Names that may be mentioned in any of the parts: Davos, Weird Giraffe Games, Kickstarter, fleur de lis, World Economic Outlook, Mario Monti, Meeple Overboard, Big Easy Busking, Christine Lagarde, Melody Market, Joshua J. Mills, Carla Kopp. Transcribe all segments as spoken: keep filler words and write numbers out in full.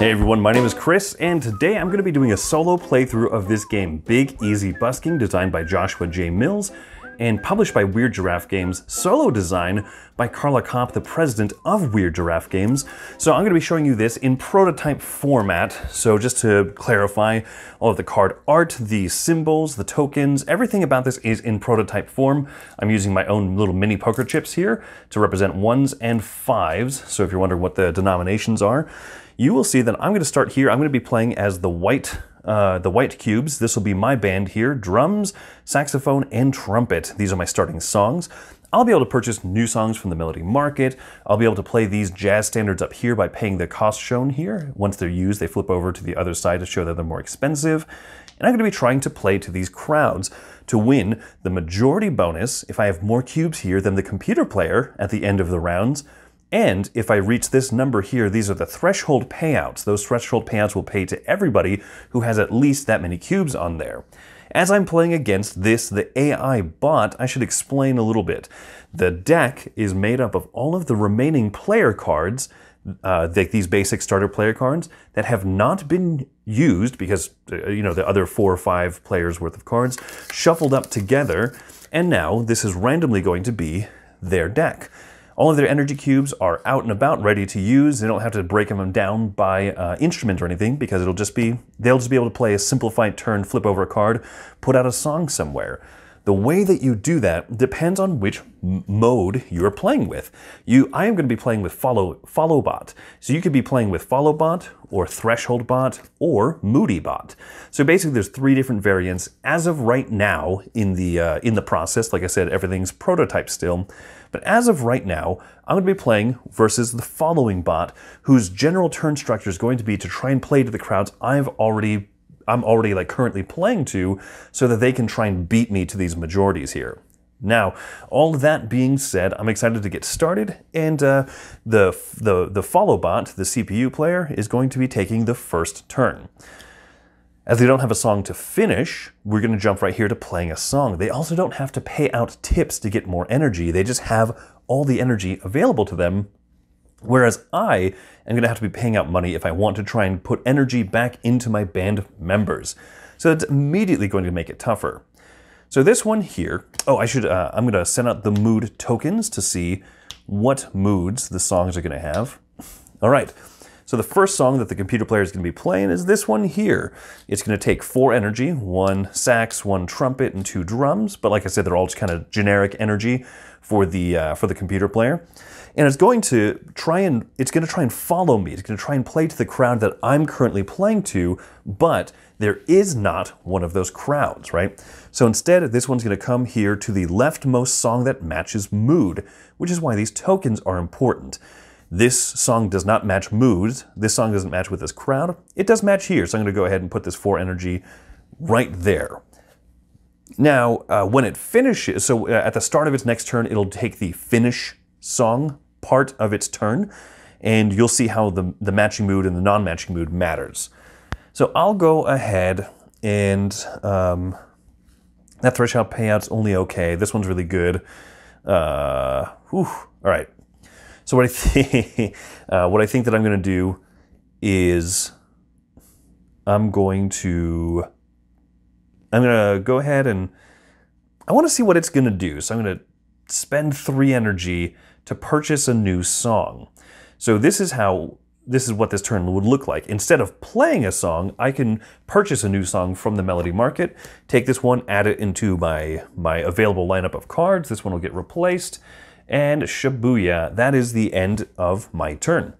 Hey everyone, my name is Chris, and today I'm going to be doing a solo playthrough of this game, Big Easy Busking, designed by Joshua J. Mills and published by Weird Giraffe Games, solo design by Carla Kopp, the president of Weird Giraffe Games. So I'm going to be showing you this in prototype format. So just to clarify, all of the card art, the symbols, the tokens, everything about this is in prototype form. I'm using my own little mini poker chips here to represent ones and fives. So if you're wondering what the denominations are, you will see that I'm going to start here. I'm going to be playing as the white Uh, the white cubes. This will be my band here, drums, saxophone, and trumpet. These are my starting songs. I'll be able to purchase new songs from the Melody Market. I'll be able to play these jazz standards up here by paying the cost shown here. Once they're used, they flip over to the other side to show that they're more expensive. And I'm going to be trying to play to these crowds to win the majority bonus if I have more cubes here than the computer player at the end of the rounds. And if I reach this number here, these are the threshold payouts. Those threshold payouts will pay to everybody who has at least that many cubes on there. As I'm playing against this, the A I bot, I should explain a little bit. The deck is made up of all of the remaining player cards, uh, like these basic starter player cards, that have not been used because, you know, the other four or five players worth of cards, shuffled up together. And now this is randomly going to be their deck. All of their energy cubes are out and about, ready to use. They don't have to break them down by uh, instrument or anything, because it'll just be, they'll just be able to play a simplified turn, flip over a card, put out a song somewhere. The way that you do that depends on which mode you're playing with. You, I am going to be playing with follow, follow bot. So you could be playing with follow bot or threshold bot or moody bot. So basically there's three different variants as of right now in the, uh, in the process. Like I said, everything's prototype still. But as of right now, I'm going to be playing versus the following bot, whose general turn structure is going to be to try and play to the crowds I've already, I'm already like currently playing to, so that they can try and beat me to these majorities here. Now, all that being said, I'm excited to get started, and uh, the, the, the follow bot, the C P U player, is going to be taking the first turn. As they don't have a song to finish, we're going to jump right here to playing a song. They also don't have to pay out tips to get more energy. They just have all the energy available to them, whereas I am going to have to be paying out money if I want to try and put energy back into my band members. So that's immediately going to make it tougher. So this one here, oh, I should, uh, I'm going to send out the mood tokens to see what moods the songs are going to have. All right. So the first song that the computer player is going to be playing is this one here. It's going to take four energy, one sax, one trumpet, and two drums. But like I said, they're all just kind of generic energy for the uh, for the computer player. And it's going to try and it's going to try and follow me. It's going to try and play to the crowd that I'm currently playing to, but there is not one of those crowds, right? So instead, this one's going to come here to the leftmost song that matches mood, which is why these tokens are important. This song does not match moods. This song doesn't match with this crowd. It does match here, so I'm going to go ahead and put this four energy right there. Now, uh, when it finishes, so uh, at the start of its next turn, it'll take the finish song part of its turn, and you'll see how the, the matching mood and the non-matching mood matters. So I'll go ahead and um, that threshold payout's only okay. This one's really good. Uh, whew, all right. So what I, th uh, what I think that I'm going to do is I'm going to, I'm going to go ahead and I want to see what it's going to do. So I'm going to spend three energy to purchase a new song. So this is how, this is what this turn would look like. Instead of playing a song, I can purchase a new song from the Melody Market, take this one, add it into my, my available lineup of cards. This one will get replaced. And shabuya, that is the end of my turn.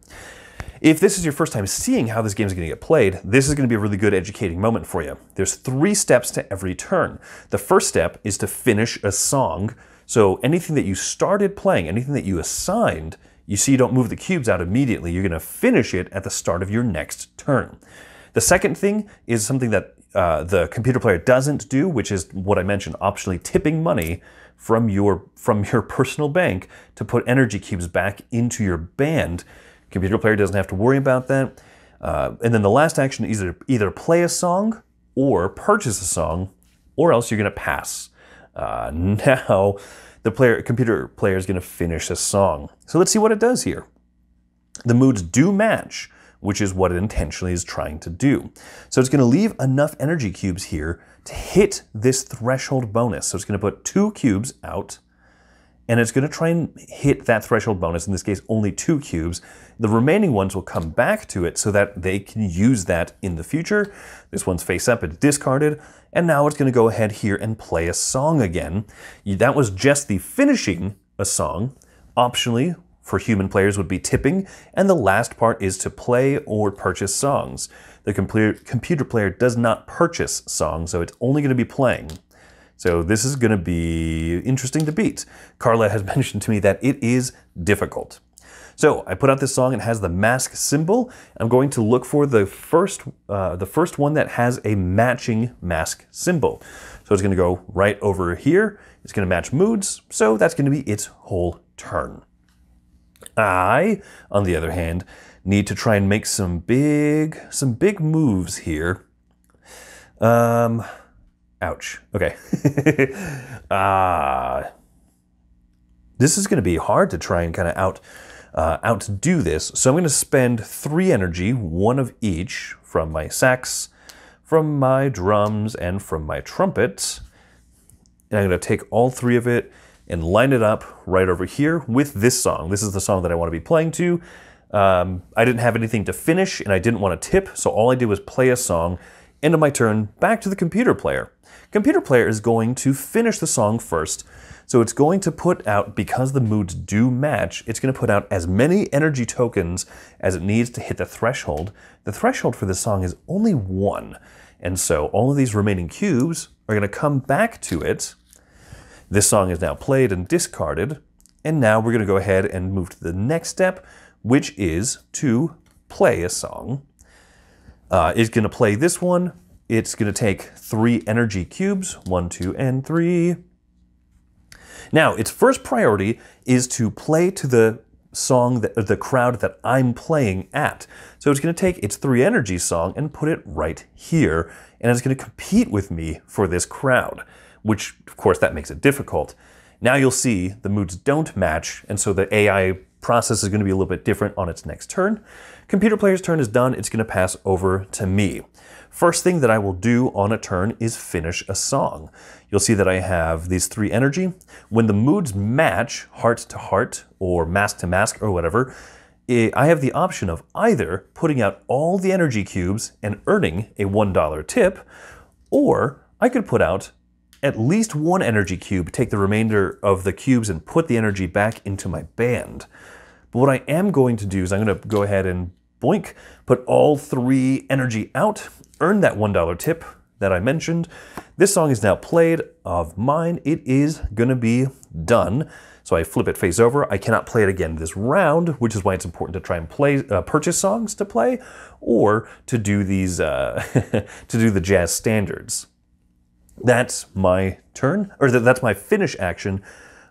If this is your first time seeing how this game is going to get played, this is going to be a really good educating moment for you. There's three steps to every turn. The first step is to finish a song. So anything that you started playing, anything that you assigned, you see you don't move the cubes out immediately. You're going to finish it at the start of your next turn. The second thing is something that uh, the computer player doesn't do, which is what I mentioned, optionally tipping money from your, from your personal bank to put energy cubes back into your band. Computer player doesn't have to worry about that. Uh, and then the last action is either, either play a song or purchase a song, or else you're going to pass. Uh, now the player, computer player is going to finish a song. So let's see what it does here. The moods do match, which is what it intentionally is trying to do. So it's going to leave enough energy cubes here to hit this threshold bonus. So it's going to put two cubes out, and it's going to try and hit that threshold bonus, in this case only two cubes. The remaining ones will come back to it so that they can use that in the future. This one's face up, it's discarded, and now it's going to go ahead here and play a song again. That was just the finishing a song. Optionally, for human players would be tipping, and the last part is to play or purchase songs. The computer player does not purchase songs, so it's only going to be playing. So this is going to be interesting to beat. Carla has mentioned to me that it is difficult. So I put out this song, it has the mask symbol. I'm going to look for the first, uh, the first one that has a matching mask symbol. So it's going to go right over here. It's going to match moods, so that's going to be its whole turn. I, on the other hand, need to try and make some big, some big moves here. Um, ouch. Okay. uh, this is going to be hard to try and kind of out, uh, outdo this. So I'm going to spend three energy, one of each, from my sax, from my drums, and from my trumpet. And I'm going to take all three of it and line it up right over here with this song. This is the song that I want to be playing to. Um, I didn't have anything to finish and I didn't want to tip, so all I did was play a song. End of my turn, back to the computer player. Computer player is going to finish the song first, so it's going to put out, because the moods do match, it's going to put out as many energy tokens as it needs to hit the threshold. The threshold for this song is only one, and so all of these remaining cubes are going to come back to it. This song is now played and discarded, and now we're going to go ahead and move to the next step, which is to play a song. Uh, it's going to play this one. It's going to take three energy cubes, one, two, and three. Now, its first priority is to play to the song, that, the crowd that I'm playing at. So it's going to take its three energy song and put it right here, and it's going to compete with me for this crowd, which, of course, that makes it difficult. Now you'll see the moods don't match, and so the A I process is going to be a little bit different on its next turn. Computer player's turn is done. It's going to pass over to me. First thing that I will do on a turn is finish a song. You'll see that I have these three energy. When the moods match, heart to heart or mask to mask or whatever, I have the option of either putting out all the energy cubes and earning a one dollar tip, or I could put out at least one energy cube, take the remainder of the cubes and put the energy back into my band. But what I am going to do is I'm going to go ahead and boink, put all three energy out, earn that one dollar tip that I mentioned. This song is now played of mine. It is going to be done. So I flip it face over. I cannot play it again this round, which is why it's important to try and play, uh, purchase songs to play, or to do these, uh, to do the jazz standards. That's my turn, or that's my finish action.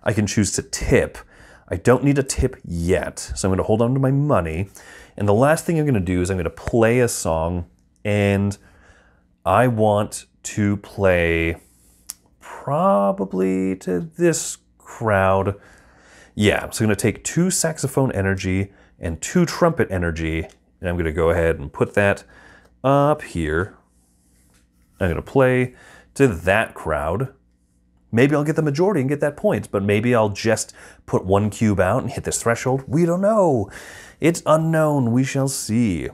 I can choose to tip. I don't need a tip yet, so I'm going to hold on to my money. And the last thing I'm going to do is I'm going to play a song, and I want to play probably to this crowd. Yeah, so I'm going to take two saxophone energy and two trumpet energy, and I'm going to go ahead and put that up here. I'm going to play to that crowd. Maybe I'll get the majority and get that point, but maybe I'll just put one cube out and hit this threshold. We don't know. It's unknown. We shall see.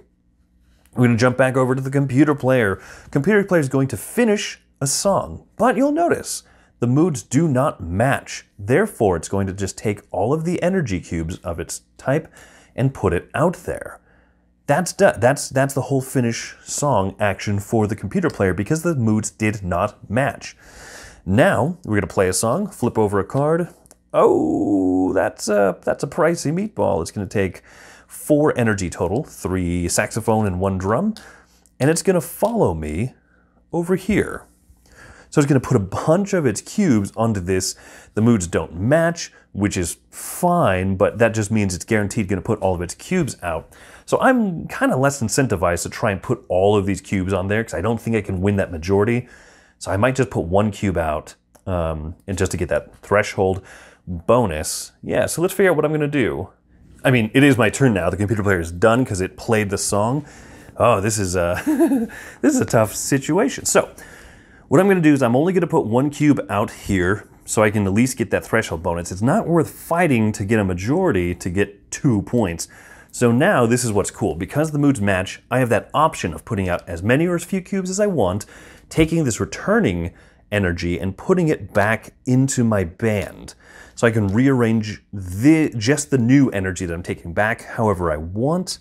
We're going to jump back over to the computer player. Computer player is going to finish a song, but you'll notice the moods do not match. Therefore, it's going to just take all of the energy cubes of its type and put it out there. That's, that's, that's the whole finish song action for the computer player, because the moods did not match. Now, we're going to play a song, flip over a card. Oh, that's a, that's a pricey meatball. It's going to take four energy total, three saxophone and one drum, and it's going to follow me over here. So it's going to put a bunch of its cubes onto this. The moods don't match, which is fine, but that just means it's guaranteed going to put all of its cubes out. So I'm kind of less incentivized to try and put all of these cubes on there, because I don't think I can win that majority. So I might just put one cube out, um, and just to get that threshold bonus. Yeah, so let's figure out what I'm going to do. I mean, it is my turn now. The computer player is done because it played the song. Oh, this is a, this is a tough situation. So what I'm gonna do is I'm only gonna put one cube out here so I can at least get that threshold bonus. It's not worth fighting to get a majority to get two points. So now this is what's cool. Because the moods match, I have that option of putting out as many or as few cubes as I want, taking this returning energy and putting it back into my band. So I can rearrange the, just the new energy that I'm taking back however I want.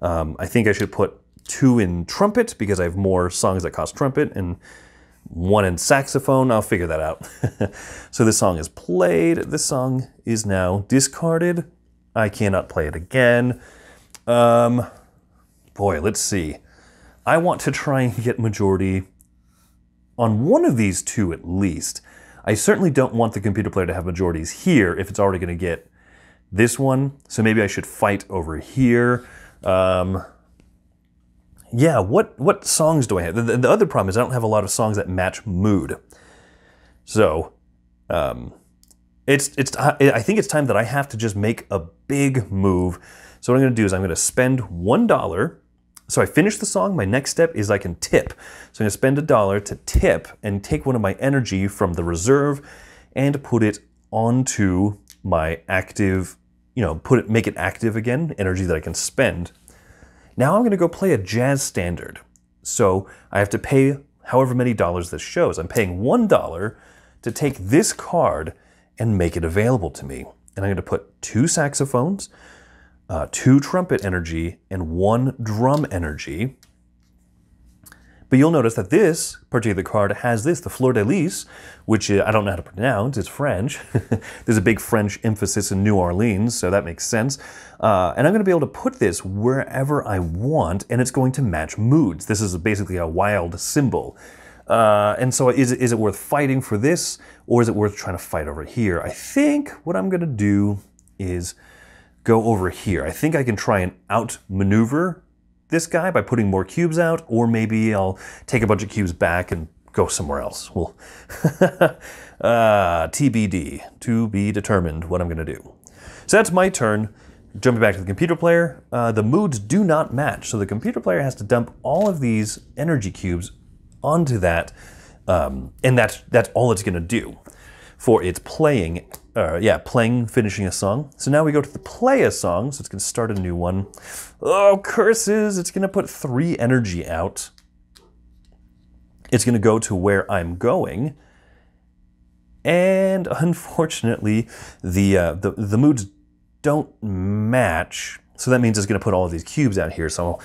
Um, I think I should put two in trumpet because I have more songs that cost trumpet, and one in saxophone. I'll figure that out. So this song is played. This song is now discarded. I cannot play it again. Um, boy, let's see. I want to try and get majority on one of these two at least. I certainly don't want the computer player to have majorities here if it's already gonna get this one. So maybe I should fight over here. Um, yeah, what, what songs do I have? The, the other problem is I don't have a lot of songs that match mood. So um, it's, it's, I think it's time that I have to just make a big move. So what I'm gonna do is I'm gonna spend one dollar. So I finish the song, my next step is I can tip. So I'm gonna spend a dollar to tip and take one of my energy from the reserve and put it onto my active, you know, put it, make it active again, energy that I can spend. Now I'm gonna go play a jazz standard. So I have to pay however many dollars this shows. I'm paying one dollar to take this card and make it available to me. And I'm gonna put two saxophones, Uh, two trumpet energy and one drum energy. But you'll notice that this particular card has this, the fleur de lis, which I don't know how to pronounce, it's French. There's a big French emphasis in New Orleans, so that makes sense. Uh, and I'm gonna be able to put this wherever I want, and it's going to match moods. This is basically a wild symbol. Uh, and so is, is it worth fighting for this, or is it worth trying to fight over here? I think what I'm gonna do is go over here. I think I can try and outmaneuver this guy by putting more cubes out, or maybe I'll take a bunch of cubes back and go somewhere else. Well, uh, T B D, to be determined what I'm gonna do. So that's my turn. Jumping back to the computer player, uh, the moods do not match. So the computer player has to dump all of these energy cubes onto that, um, and that's, that's all it's gonna do for its playing. Uh, yeah, playing, finishing a song. So now we go to the play a song, so it's gonna start a new one. Oh, curses, it's gonna put three energy out. It's gonna go to where I'm going. And unfortunately, the, uh, the, the moods don't match. So that means it's gonna put all of these cubes out here. So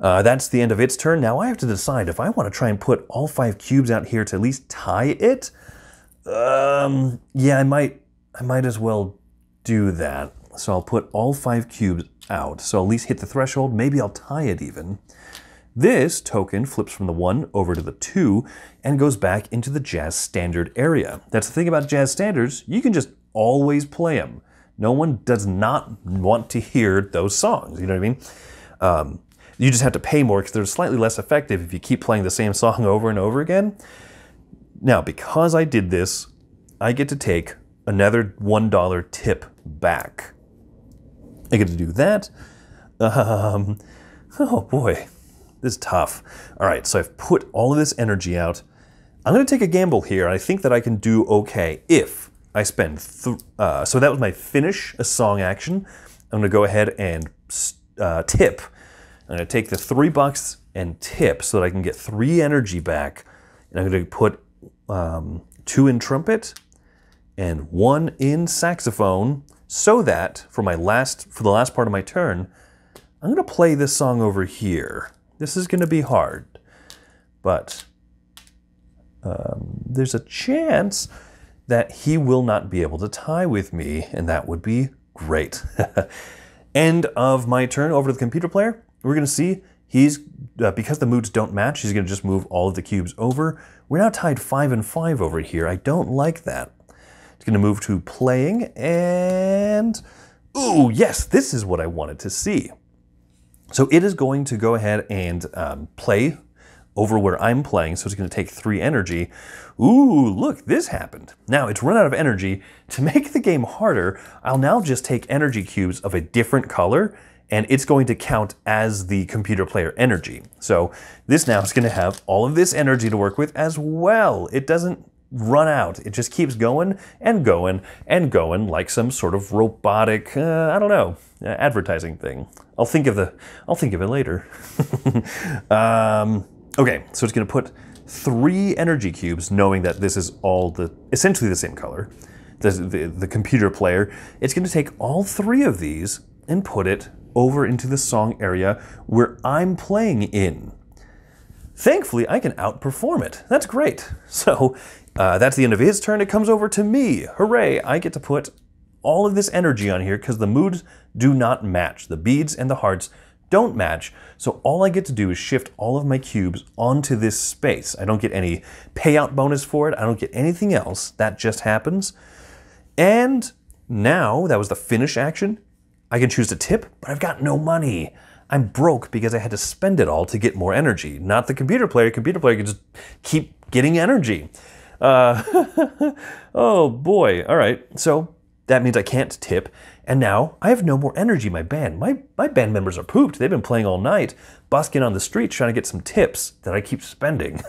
uh, that's the end of its turn. Now I have to decide if I wanna try and put all five cubes out here to at least tie it. Um, yeah, I might. I might as well do that. So I'll put all five cubes out. So I'll at least hit the threshold. Maybe I'll tie it even. This token flips from the one over to the two and goes back into the jazz standard area. That's the thing about jazz standards. You can just always play them. No one does not want to hear those songs. You know what I mean? Um, you just have to pay more because they're slightly less effective if you keep playing the same song over and over again. Now, because I did this, I get to take another one dollar tip back. I get to do that. Um, oh boy, this is tough. All right, so I've put all of this energy out. I'm gonna take a gamble here. I think that I can do okay if I spend, th uh, so that was my finish a song action. I'm gonna go ahead and uh, tip. I'm gonna take the three bucks and tip so that I can get three energy back. And I'm gonna put Um, two in trumpet and one in saxophone, so that for my last, for the last part of my turn, I'm gonna play this song over here. This is gonna be hard, but um, there's a chance that he will not be able to tie with me, and that would be great. End of my turn. Over to the computer player. We're gonna see. He's, uh, because the moods don't match, he's gonna just move all of the cubes over. We're now tied five and five over here. I don't like that. It's gonna move to playing and, ooh, yes, this is what I wanted to see. So it is going to go ahead and um, play over where I'm playing, so it's going to take three energy. Ooh, look, this happened. Now it's run out of energy. To make the game harder, I'll now just take energy cubes of a different color, and it's going to count as the computer player energy. So this now is going to have all of this energy to work with as well. It doesn't run out. It just keeps going and going and going like some sort of robotic, uh, I don't know, uh, advertising thing. I'll think of the, I'll think of it later. um, okay, so it's going to put three energy cubes, knowing that this is all the, essentially the same color, the, the, the computer player. It's going to take all three of these and put it over into the song area where I'm playing in. Thankfully, I can outperform it. That's great. So uh, that's the end of his turn. It comes over to me. Hooray, I get to put all of this energy on here because the moods do not match. The beads and the hearts don't match. So all I get to do is shift all of my cubes onto this space. I don't get any payout bonus for it. I don't get anything else. That just happens. And now, that was the finish action. I can choose to tip, but I've got no money. I'm broke because I had to spend it all to get more energy. Not the computer player. Computer player can just keep getting energy. Uh, oh boy, all right. So that means I can't tip. And now I have no more energy in my band. My, my band members are pooped. They've been playing all night, busking on the street, trying to get some tips that I keep spending.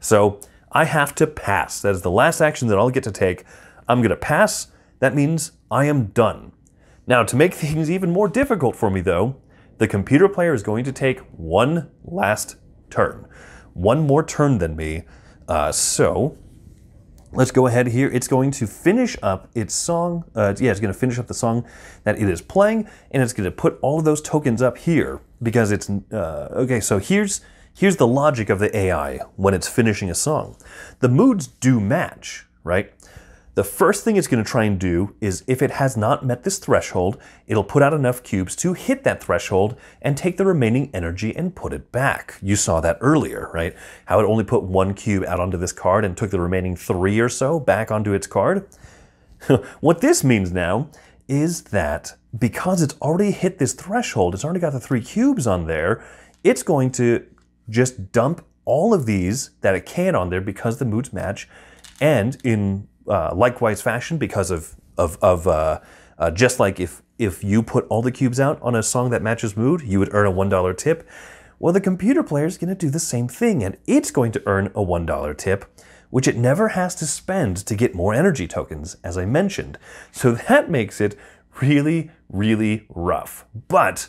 So I have to pass. That is the last action that I'll get to take. I'm gonna pass. That means I am done. Now, to make things even more difficult for me though, the computer player is going to take one last turn. One more turn than me. Uh, so let's go ahead here. It's going to finish up its song. Uh, yeah, it's going to finish up the song that it is playing, and it's going to put all of those tokens up here because it's, uh, okay, so here's, here's the logic of the A I when it's finishing a song. The moods do match, right? The first thing it's going to try and do is if it has not met this threshold, it'll put out enough cubes to hit that threshold and take the remaining energy and put it back. You saw that earlier, right? How it only put one cube out onto this card and took the remaining three or so back onto its card. What this means now is that because it's already hit this threshold, it's already got the three cubes on there, it's going to just dump all of these that it can on there because the moods match, and in Uh, likewise fashion, because of of, of uh, uh, just like if if you put all the cubes out on a song that matches mood, you would earn a one dollar tip. Well, the computer player is going to do the same thing, and it's going to earn a one dollar tip, which it never has to spend to get more energy tokens, as I mentioned. So that makes it really, really rough. But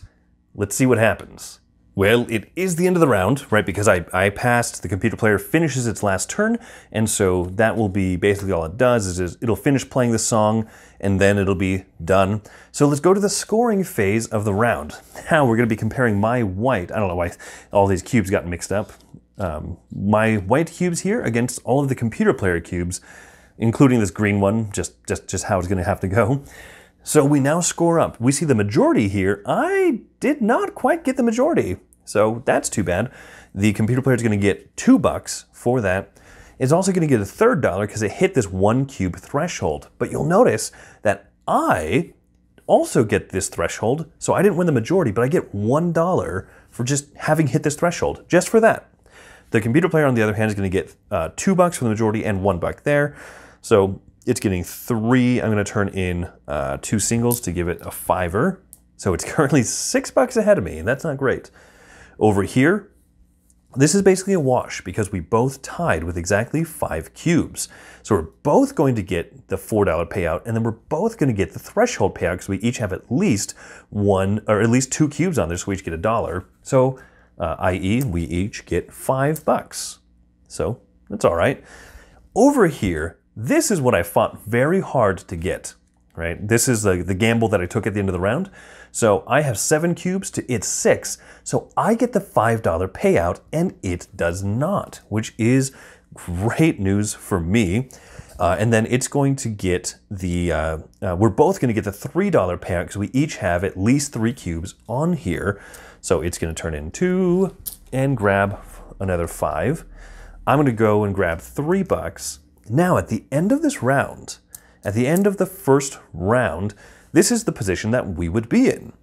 let's see what happens. Well, it is the end of the round, right? Because I, I passed, the computer player finishes its last turn, and so that will be basically all it does is it'll finish playing the song, and then it'll be done. So let's go to the scoring phase of the round. Now we're going to be comparing my white, I don't know why all these cubes got mixed up, um, my white cubes here against all of the computer player cubes, including this green one, just, just, just how it's going to have to go. So we now score up. We see the majority here. I did not quite get the majority. So that's too bad. The computer player is going to get two bucks for that. It's also going to get a third dollar because it hit this one cube threshold. But you'll notice that I also get this threshold. So I didn't win the majority, but I get one dollar for just having hit this threshold, just for that. The computer player, on the other hand, is going to get uh, two bucks for the majority and one buck there. So it's getting three. I'm going to turn in uh, two singles to give it a fiver. So it's currently six bucks ahead of me, and that's not great. Over here, this is basically a wash because we both tied with exactly five cubes. So we're both going to get the four dollar payout, and then we're both going to get the threshold payout because we each have at least one or at least two cubes on there, so we each get a dollar. So uh, that is we each get five bucks. So that's all right. Over here, this is what I fought very hard to get, right? This is the, the gamble that I took at the end of the round. So I have seven cubes to its six, so I get the five dollar payout and it does not, which is great news for me. Uh, and then it's going to get the, uh, uh, we're both gonna get the three dollar payout because we each have at least three cubes on here. So it's gonna turn in two and grab another five. I'm gonna go and grab three bucks. Now, at the end of this round, at the end of the first round, this is the position that we would be in.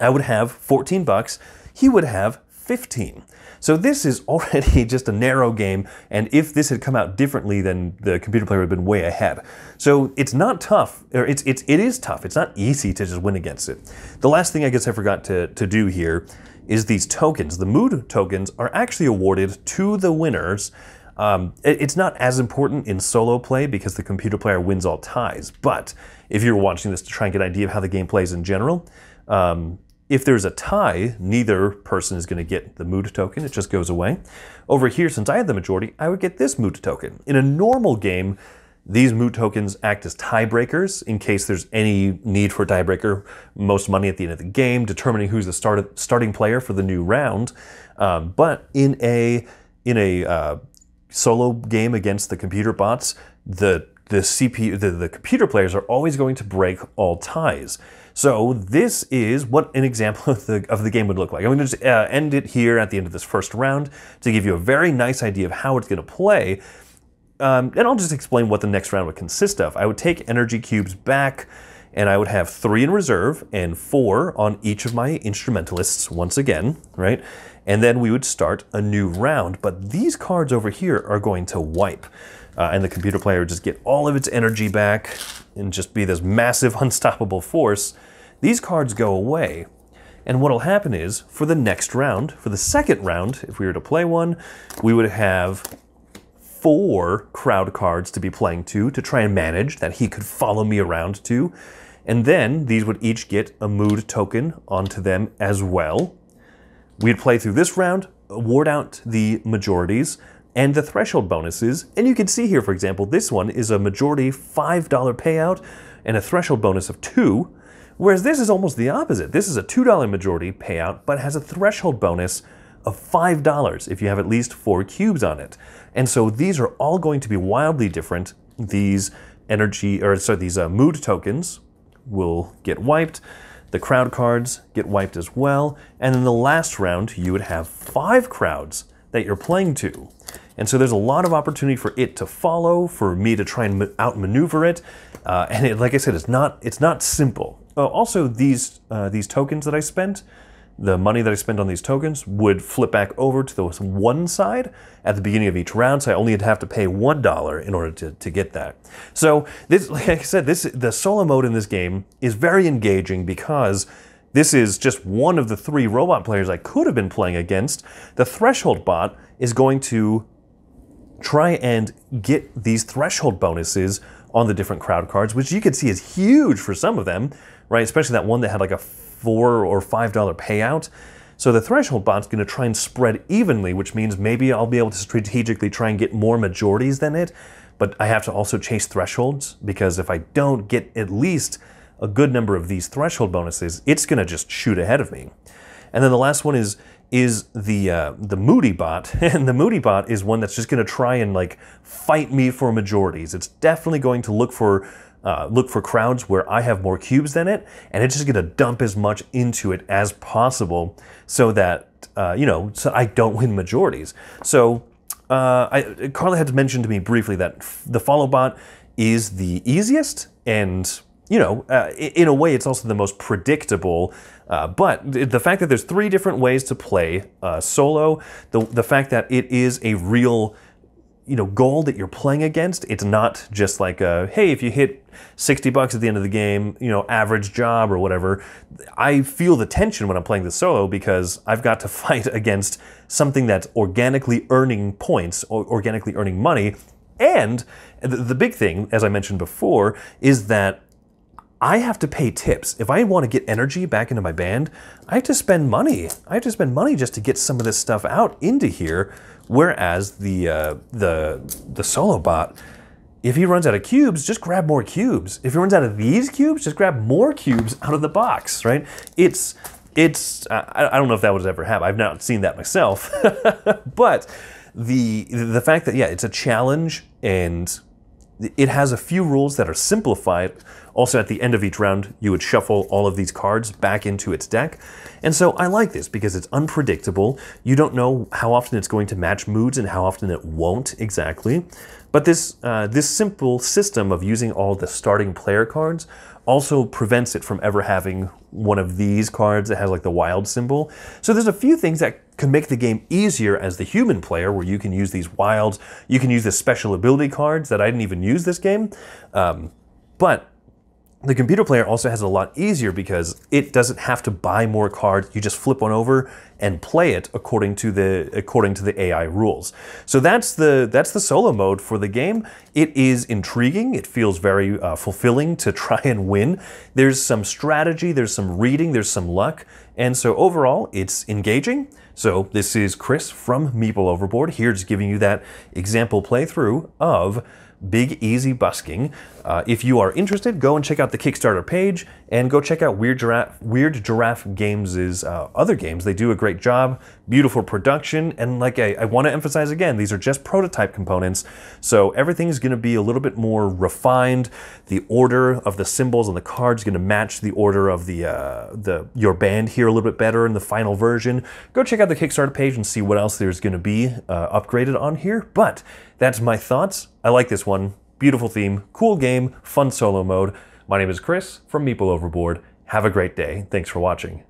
I would have fourteen bucks, he would have fifteen. So this is already just a narrow game, and if this had come out differently, then the computer player would have been way ahead. So it's not tough, or it's, it's, it is tough. It's not easy to just win against it. The last thing I guess I forgot to, to do here is these tokens. The mood tokens are actually awarded to the winners. Um, it, it's not as important in solo play because the computer player wins all ties, but if you're watching this to try and get an idea of how the game plays in general, um, if there's a tie, neither person is going to get the mood token. It just goes away. Over here, since I had the majority, I would get this mood token. In a normal game, these mood tokens act as tiebreakers in case there's any need for a tiebreaker. Most money at the end of the game, determining who's the start, starting player for the new round. Um, but in a in a uh, solo game against the computer bots, the the C P U, the, the computer players are always going to break all ties. So this is what an example of the, of the game would look like. I'm going to just uh, end it here at the end of this first round to give you a very nice idea of how it's going to play. Um, and I'll just explain what the next round would consist of. I would take energy cubes back, and I would have three in reserve and four on each of my instrumentalists once again, right? And then we would start a new round. But these cards over here are going to wipe. Uh, and the computer player would just get all of its energy back and just be this massive unstoppable force. These cards go away, and what'll happen is, for the next round, for the second round, if we were to play one, we would have four crowd cards to be playing to, to try and manage, that he could follow me around to, and then these would each get a mood token onto them as well. We'd play through this round, award out the majorities, and the threshold bonuses. And you can see here, for example, this one is a majority five dollar payout and a threshold bonus of two, whereas this is almost the opposite. This is a two dollar majority payout, but has a threshold bonus of five dollars if you have at least four cubes on it. And so these are all going to be wildly different. These energy, or sorry, these uh, mood tokens will get wiped. The crowd cards get wiped as well. And in the last round, you would have five crowds that you're playing to. And so there's a lot of opportunity for it to follow, for me to try and outmaneuver it. Uh, and it, like I said, it's not it's not simple. Uh, also, these uh, these tokens that I spent, the money that I spent on these tokens would flip back over to the one side at the beginning of each round, so I only would have to pay one dollar in order to, to get that. So this, like I said, this the solo mode in this game is very engaging because this is just one of the three robot players I could have been playing against. The threshold bot is going to try and get these threshold bonuses on the different crowd cards, which you can see is huge for some of them, right? Especially that one that had like a four or five dollar payout. So the threshold bot's gonna try and spread evenly, which means maybe I'll be able to strategically try and get more majorities than it, but I have to also chase thresholds, because if I don't get at least a good number of these threshold bonuses, it's gonna just shoot ahead of me. And then the last one is is the uh, the Moody bot, and the Moody bot is one that's just going to try and like fight me for majorities. It's definitely going to look for uh, look for crowds where I have more cubes than it, and it's just going to dump as much into it as possible, so that uh, you know, so I don't win majorities. So uh, I, Carla had mentioned to me briefly that the follow bot is the easiest, and you know, uh, in a way, it's also the most predictable. Uh, but the fact that there's three different ways to play uh, solo, the, the fact that it is a real, you know, goal that you're playing against, it's not just like, a, hey, if you hit sixty bucks at the end of the game, you know, average job or whatever. I feel the tension when I'm playing this solo, because I've got to fight against something that's organically earning points, or organically earning money. And the, the big thing, as I mentioned before, is that I have to pay tips. If I want to get energy back into my band, I have to spend money. I have to spend money just to get some of this stuff out into here. Whereas the uh, the the solo bot, if he runs out of cubes, just grab more cubes. If he runs out of these cubes, just grab more cubes out of the box, right? It's it's uh, I, I don't know if that would ever happen. I've not seen that myself, but the the fact that, yeah, it's a challenge, and it has a few rules that are simplified. Also, at the end of each round, you would shuffle all of these cards back into its deck. And so I like this because it's unpredictable. You don't know how often it's going to match moods and how often it won't exactly. But this, uh, this simple system of using all the starting player cards also prevents it from ever having one of these cards that has like the wild symbol. So there's a few things that can make the game easier as the human player, where you can use these wilds, you can use the special ability cards that I didn't even use this game. Um, but the computer player also has it a lot easier because it doesn't have to buy more cards. You just flip one over and play it according to the according to the A I rules. So that's the that's the solo mode for the game. It is intriguing. It feels very uh, fulfilling to try and win. There's some strategy. There's some reading. There's some luck. And so overall, it's engaging. So this is Chris from Meeple Overboard here, just giving you that example playthrough of Big Easy Busking. Uh, if you are interested, go and check out the Kickstarter page and go check out Weird Giraffe, Weird Giraffe Games' uh, other games. They do a great job, beautiful production, and like I, I want to emphasize again, these are just prototype components, so everything's going to be a little bit more refined. The order of the symbols on the cards is going to match the order of the, uh, the your band here a little bit better in the final version. Go check out the Kickstarter page and see what else there's going to be uh, upgraded on here, but that's my thoughts. I like this one. Beautiful theme, cool game, fun solo mode. My name is Chris from Meeple Overboard. Have a great day. Thanks for watching.